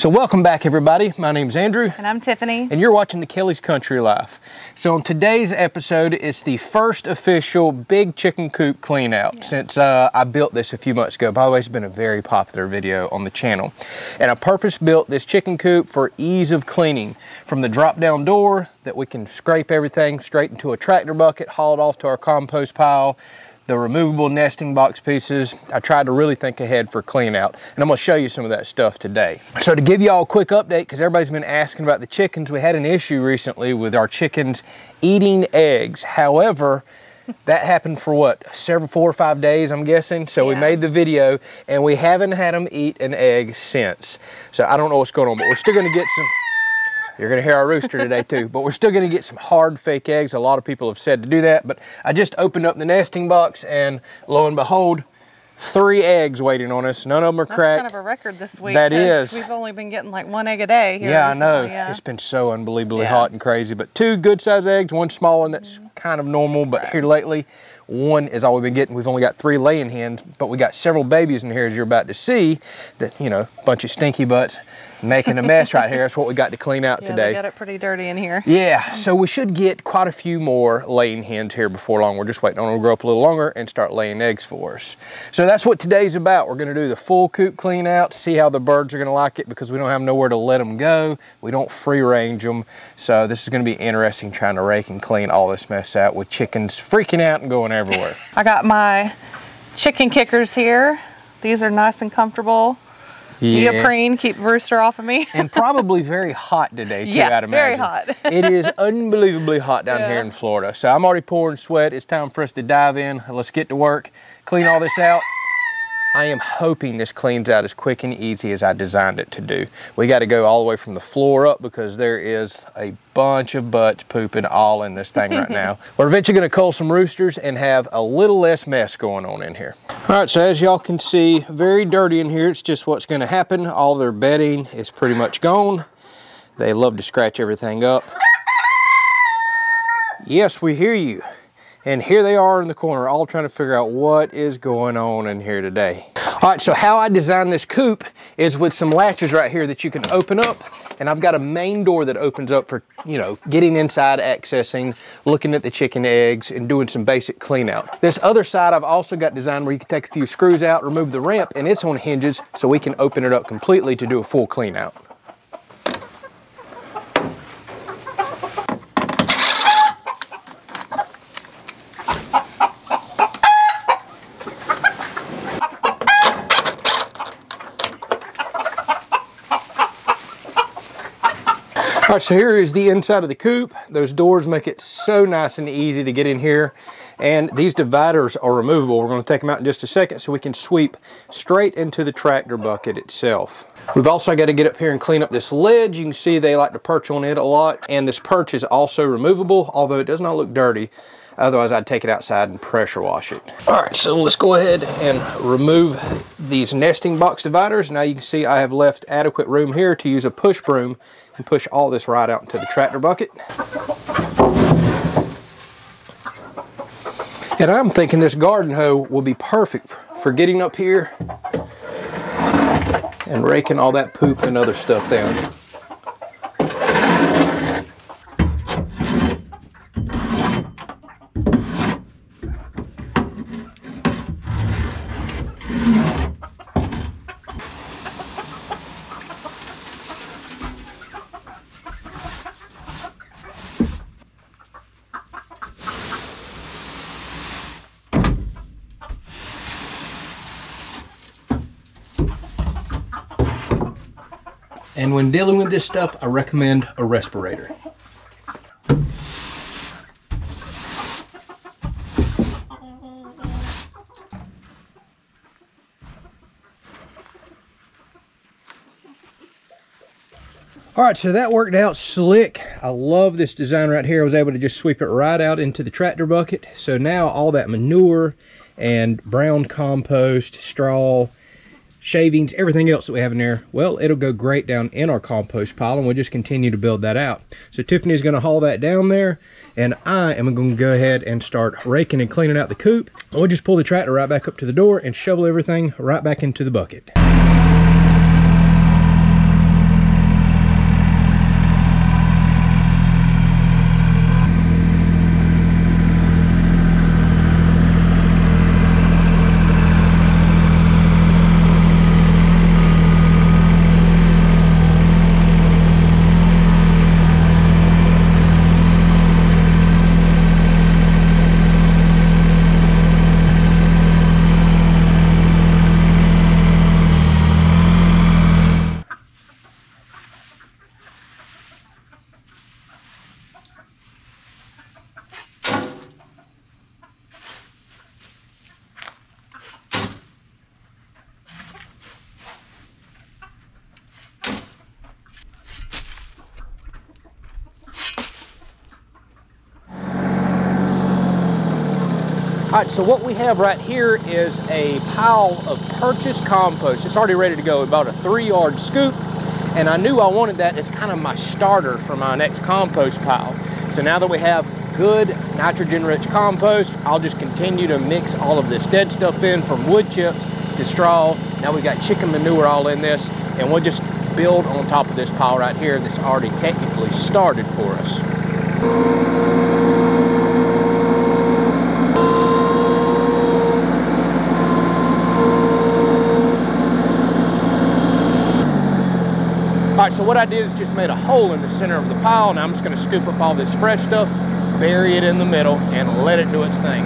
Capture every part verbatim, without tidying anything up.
So welcome back, everybody. My name's Andrew. And I'm Tiffany. And you're watching the Kelley's Country Life. So on today's episode, it's the first official big chicken coop clean out yeah. since uh, I built this a few months ago. By the way, it's been a very popular video on the channel. And I purpose built this chicken coop for ease of cleaning. From the drop down door that we can scrape everything straight into a tractor bucket, hauled off to our compost pile, the removable nesting box pieces. I tried to really think ahead for clean out, and I'm gonna show you some of that stuff today. So to give y'all a quick update, because everybody's been asking about the chickens, we had an issue recently with our chickens eating eggs. However, that happened for what, several, four or five days, I'm guessing. So yeah. we made the video, and we haven't had them eat an egg since. So I don't know what's going on, but we're still gonna get some. You're gonna hear our rooster today too, but we're still gonna get some hard fake eggs. A lot of people have said to do that, but I just opened up the nesting box and lo and behold, three eggs waiting on us. None of them are cracked. That's kind of a record this week. That is. We've only been getting like one egg a day. Here yeah, I know. Yeah. It's been so unbelievably yeah. hot and crazy, but two good sized eggs, one small one that's mm-hmm. kind of normal, but right. here lately, one is all we've been getting. We've only got three laying hens, but we got several babies in here, as you're about to see, that, you know, bunch of stinky butts making a mess right here. That's what we got to clean out yeah, today. We got it pretty dirty in here. Yeah, so we should get quite a few more laying hens here before long. We're just waiting on them to grow up a little longer and start laying eggs for us. So that's what today's about. We're gonna do the full coop clean out, see how the birds are gonna like it, because we don't have nowhere to let them go. We don't free range them. So this is gonna be interesting, trying to rake and clean all this mess out with chickens freaking out and going everywhere. I got my chicken kickers here. These are nice and comfortable. Yeah. Neoprene, keep the rooster off of me. And probably very hot today too, yeah, I'd imagine. Very hot. It is unbelievably hot down yeah. here in Florida. So I'm already pouring sweat. It's time for us to dive in. Let's get to work, clean all this out. I am hoping this cleans out as quick and easy as I designed it to do. We got to go all the way from the floor up because there is a bunch of butts pooping all in this thing right now. We're eventually going to cull some roosters and have a little less mess going on in here. All right, so as y'all can see, very dirty in here. It's just what's going to happen. All their bedding is pretty much gone. They love to scratch everything up. Yes, we hear you. And here they are in the corner, all trying to figure out what is going on in here today. All right, so how I designed this coop is with some latches right here that you can open up. And I've got a main door that opens up for, you know, getting inside, accessing, looking at the chicken eggs, and doing some basic clean out. This other side I've also got designed where you can take a few screws out, remove the ramp, and it's on hinges, so we can open it up completely to do a full clean out. All right, so here is the inside of the coop. Those doors make it so nice and easy to get in here. And these dividers are removable. We're gonna take them out in just a second so we can sweep straight into the tractor bucket itself. We've also got to get up here and clean up this ledge. You can see they like to perch on it a lot. And this perch is also removable, although it does not look dirty. Otherwise, I'd take it outside and pressure wash it. All right, so let's go ahead and remove these nesting box dividers. Now you can see I have left adequate room here to use a push broom and push all this right out into the tractor bucket. And I'm thinking this garden hoe will be perfect for getting up here and raking all that poop and other stuff down. And when dealing with this stuff, I recommend a respirator. All right, so that worked out slick. I love this design right here. I was able to just sweep it right out into the tractor bucket. So now all that manure and brown compost, straw, shavings, everything else that we have in there, well, it'll go great down in our compost pile, and we'll just continue to build that out. So Tiffany's going to haul that down there, and I am going to go ahead and start raking and cleaning out the coop. We'll just pull the tractor right back up to the door and shovel everything right back into the bucket. All right, so what we have right here is a pile of purchased compost. It's already ready to go, about a three-yard scoop. And I knew I wanted that as kind of my starter for my next compost pile. So now that we have good nitrogen-rich compost, I'll just continue to mix all of this dead stuff in, from wood chips to straw. Now we've got chicken manure all in this, and we'll just build on top of this pile right here that's already technically started for us. All right, so what I did is just made a hole in the center of the pile, and I'm just gonna scoop up all this fresh stuff, bury it in the middle, and let it do its thing.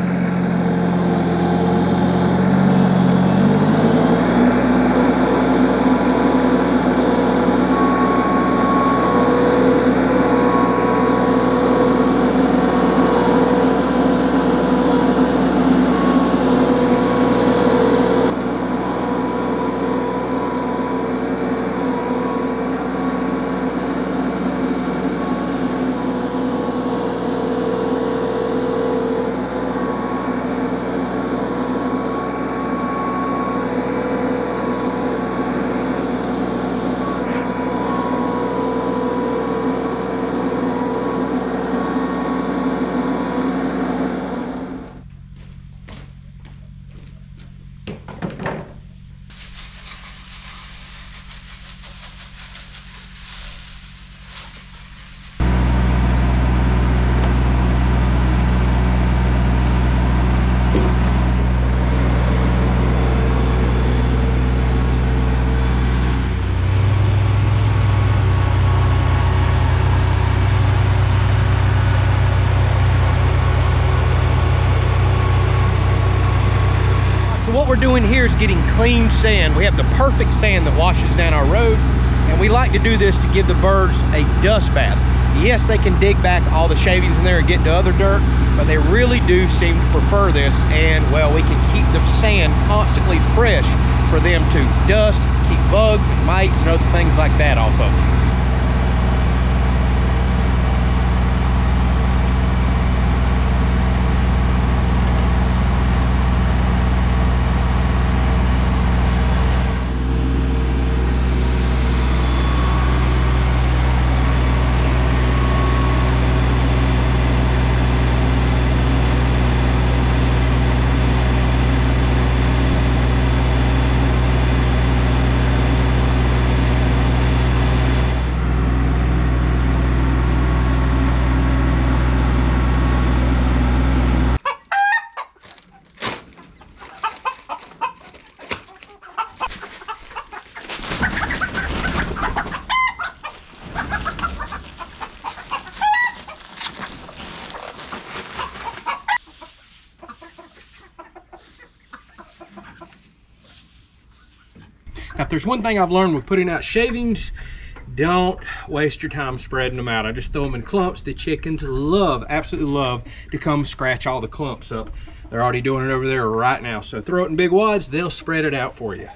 What we're doing here is getting clean sand. We have the perfect sand that washes down our road, and we like to do this to give the birds a dust bath. Yes, they can dig back all the shavings in there and get to other dirt, but they really do seem to prefer this, and well, we can keep the sand constantly fresh for them to dust, keep bugs and mites and other things like that off of them. Now, if there's one thing I've learned with putting out shavings, don't waste your time spreading them out. I just throw them in clumps. The chickens love, absolutely love, to come scratch all the clumps up. They're already doing it over there right now. So throw it in big wads, they'll spread it out for you.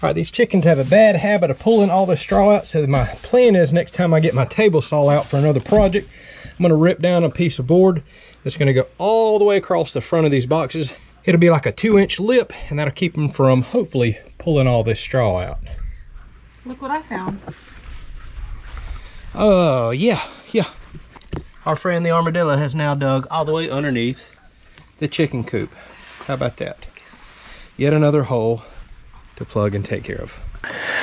All right, these chickens have a bad habit of pulling all the straw out, so my plan is next time I get my table saw out for another project, I'm gonna rip down a piece of board that's gonna go all the way across the front of these boxes. It'll be like a two inch lip, and that'll keep them from hopefully pulling all this straw out. Look what I found. Oh, uh, yeah, yeah. Our friend the armadillo has now dug all the way underneath the chicken coop. How about that? Yet another hole to plug and take care of.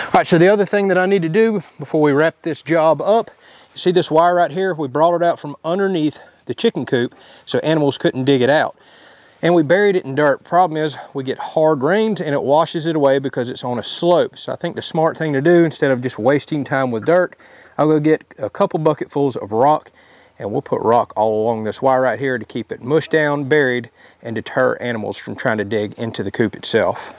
All right, so the other thing that I need to do before we wrap this job up, you see this wire right here? We brought it out from underneath the chicken coop so animals couldn't dig it out. And we buried it in dirt. Problem is, we get hard rains and it washes it away because it's on a slope. So I think the smart thing to do, instead of just wasting time with dirt, I'll go get a couple bucketfuls of rock, and we'll put rock all along this wire right here to keep it mushed down, buried, and deter animals from trying to dig into the coop itself.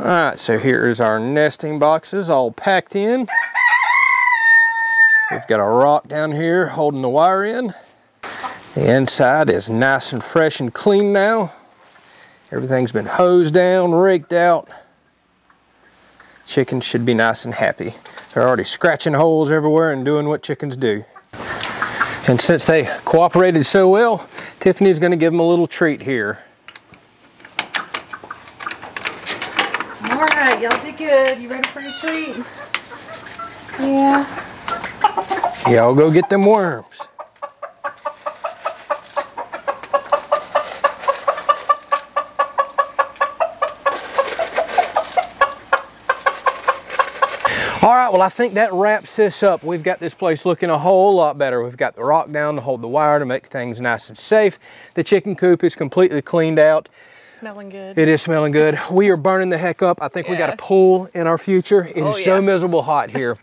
Alright, so here's our nesting boxes all packed in. We've got a rock down here holding the wire in. The inside is nice and fresh and clean now. Everything's been hosed down, raked out. Chickens should be nice and happy. They're already scratching holes everywhere and doing what chickens do. And since they cooperated so well, Tiffany's going to give them a little treat here. Alright, y'all did good. You ready for your treat? Yeah. Y'all go get them worms. Alright, well I think that wraps this up. We've got this place looking a whole lot better. We've got the rock down to hold the wire to make things nice and safe. The chicken coop is completely cleaned out. Smelling good. It is smelling good. We are burning the heck up. I think yeah. we got a pool in our future. It oh, is yeah. so miserable hot here.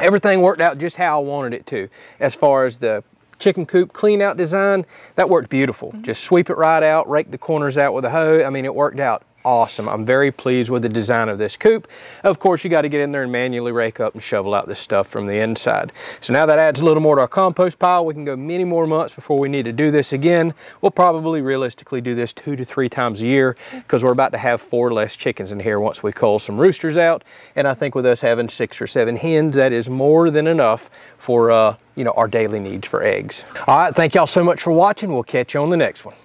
Everything worked out just how I wanted it to. As far as the chicken coop clean out design, that worked beautiful. Mm-hmm. Just sweep it right out, rake the corners out with a hoe. I mean, it worked out awesome. I'm very pleased with the design of this coop. Of course, you got to get in there and manually rake up and shovel out this stuff from the inside. So now that adds a little more to our compost pile. We can go many more months before we need to do this again. We'll probably realistically do this two to three times a year because we're about to have four less chickens in here once we cull some roosters out. And I think with us having six or seven hens, that is more than enough for uh, you know, our daily needs for eggs. All right, thank y'all so much for watching. We'll catch you on the next one.